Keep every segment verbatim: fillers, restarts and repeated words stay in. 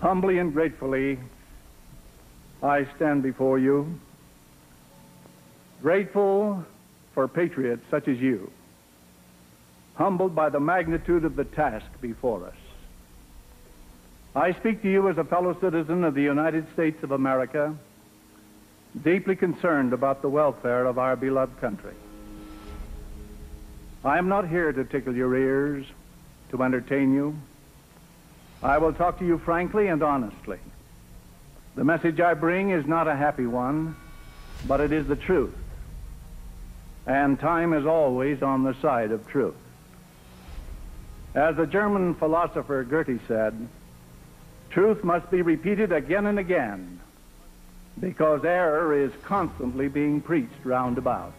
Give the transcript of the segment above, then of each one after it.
Humbly and gratefully, I stand before you, grateful for patriots such as you, humbled by the magnitude of the task before us. I speak to you as a fellow citizen of the United States of America, deeply concerned about the welfare of our beloved country. I am not here to tickle your ears, to entertain you. I will talk to you frankly and honestly. The message I bring is not a happy one, but it is the truth. And time is always on the side of truth. As the German philosopher Goethe said, truth must be repeated again and again, because error is constantly being preached round about.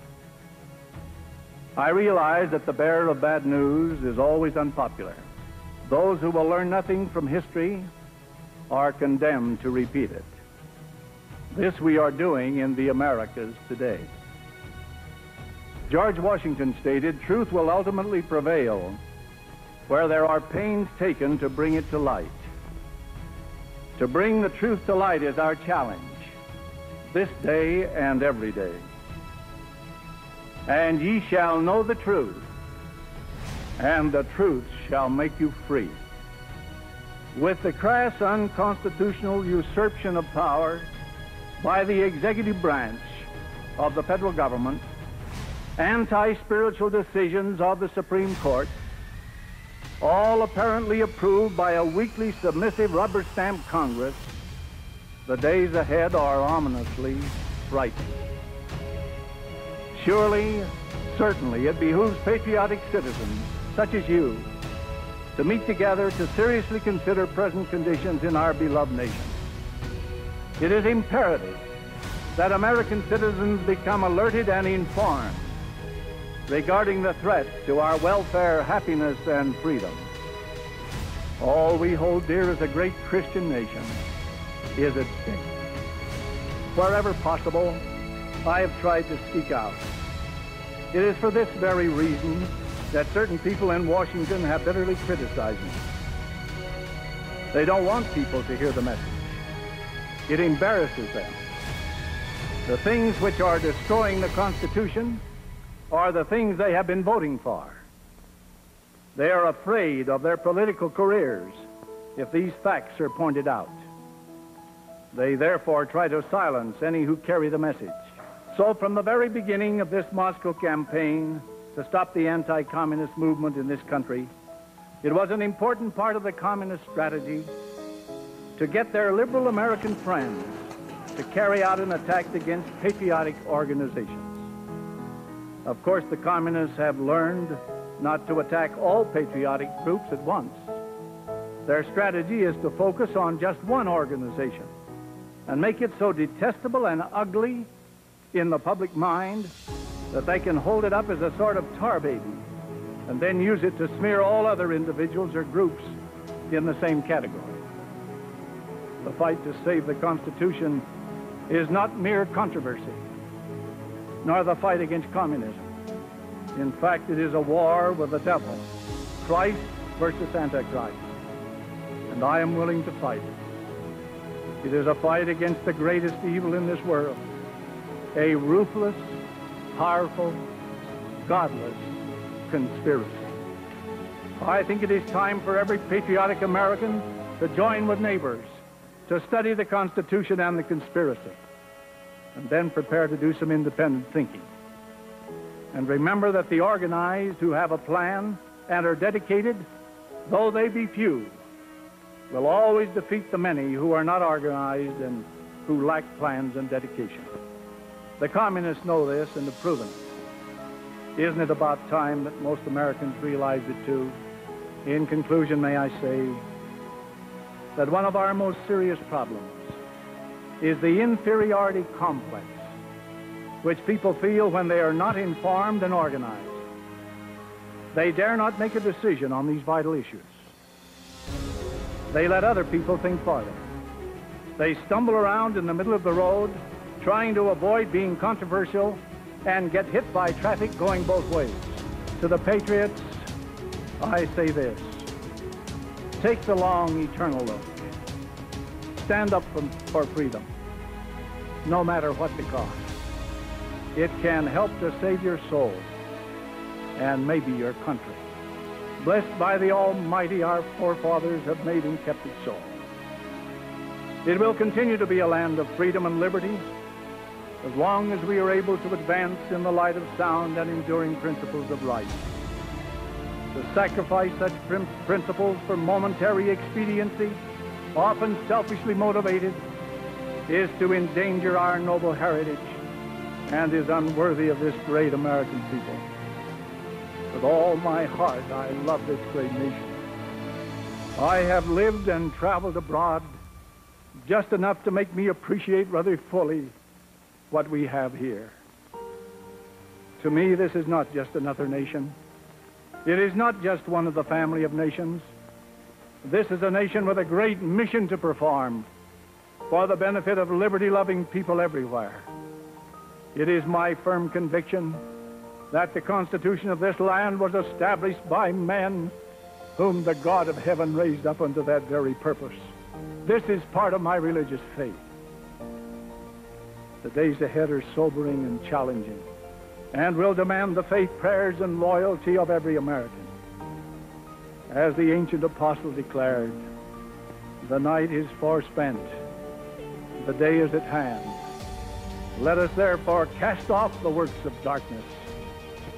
I realize that the bearer of bad news is always unpopular. Those who will learn nothing from history are condemned to repeat it. This we are doing in the Americas today. George Washington stated, "Truth will ultimately prevail where there are pains taken to bring it to light." To bring the truth to light is our challenge, this day and every day. And ye shall know the truth, and the truth shall make you free. With the crass, unconstitutional usurpation of power by the executive branch of the federal government, anti-spiritual decisions of the Supreme Court, all apparently approved by a weakly submissive rubber-stamped Congress, the days ahead are ominously bright. Surely, certainly, it behooves patriotic citizens, such as you, to meet together to seriously consider present conditions in our beloved nation. It is imperative that American citizens become alerted and informed regarding the threat to our welfare, happiness, and freedom. All we hold dear as a great Christian nation is at stake. Wherever possible, I have tried to speak out. It is for this very reason that certain people in Washington have bitterly criticized me. They don't want people to hear the message. It embarrasses them. The things which are destroying the Constitution are the things they have been voting for. They are afraid of their political careers if these facts are pointed out. They therefore try to silence any who carry the message. So from the very beginning of this Moscow campaign to stop the anti-communist movement in this country, it was an important part of the communist strategy to get their liberal American friends to carry out an attack against patriotic organizations. Of course, the communists have learned not to attack all patriotic groups at once. Their strategy is to focus on just one organization and make it so detestable and ugly in the public mind that they can hold it up as a sort of tar baby and then use it to smear all other individuals or groups in the same category. The fight to save the Constitution is not mere controversy, nor the fight against communism. In fact, it is a war with the devil, Christ versus Antichrist, and I am willing to fight it. It is a fight against the greatest evil in this world, a ruthless, powerful, godless conspiracy. I think it is time for every patriotic American to join with neighbors, to study the Constitution and the conspiracy, and then prepare to do some independent thinking. And remember that the organized who have a plan and are dedicated, though they be few, will always defeat the many who are not organized and who lack plans and dedication. The communists know this and have proven it. Isn't it about time that most Americans realize it too? In conclusion, may I say that one of our most serious problems is the inferiority complex, which people feel when they are not informed and organized. They dare not make a decision on these vital issues. They let other people think for them. They stumble around in the middle of the road, trying to avoid being controversial and get hit by traffic going both ways. To the patriots, I say this: take the long, eternal look. stand up for, for freedom, no matter what the cost. It can help to save your soul and maybe your country. Blessed by the Almighty, our forefathers have made and kept it so. It will continue to be a land of freedom and liberty as long as we are able to advance in the light of sound and enduring principles of right. To sacrifice such principles for momentary expediency, often selfishly motivated, is to endanger our noble heritage and is unworthy of this great American people. With all my heart, I love this great nation. I have lived and traveled abroad just enough to make me appreciate rather fully what we have here. To me, this is not just another nation. It is not just one of the family of nations. This is a nation with a great mission to perform for the benefit of liberty-loving people everywhere. It is my firm conviction that the Constitution of this land was established by men whom the God of heaven raised up unto that very purpose. This is part of my religious faith. The days ahead are sobering and challenging, and will demand the faith, prayers, and loyalty of every American. As the ancient apostle declared, "The night is far spent, the day is at hand. Let us therefore cast off the works of darkness,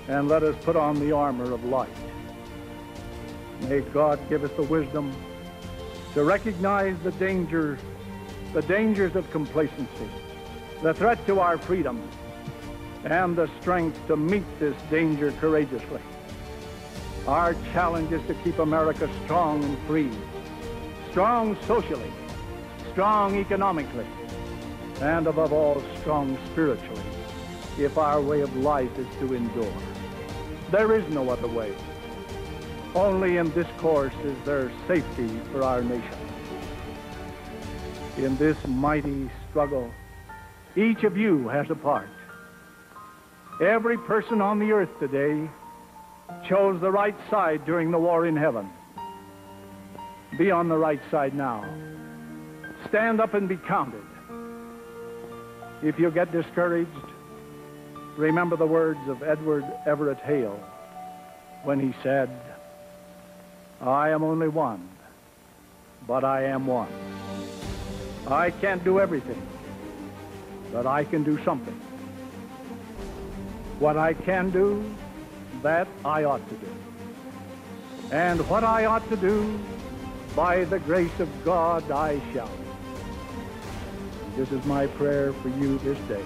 and let us put on the armor of light." May God give us the wisdom to recognize the danger, the dangers of complacency, the threat to our freedom, and the strength to meet this danger courageously. Our challenge is to keep America strong and free, strong socially, strong economically, and above all, strong spiritually, if our way of life is to endure. There is no other way. Only in this course is there safety for our nation. In this mighty struggle, each of you has a part. Every person on the earth today chose the right side during the war in heaven. Be on the right side now. Stand up and be counted. If you get discouraged, remember the words of Edward Everett Hale when he said, "I am only one, but I am one. I can't do everything, but I can do something. What I can do, that I ought to do. And what I ought to do, by the grace of God, I shall." This is my prayer for you this day.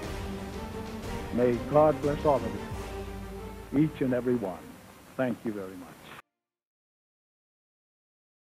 May God bless all of you, each and every one. Thank you very much.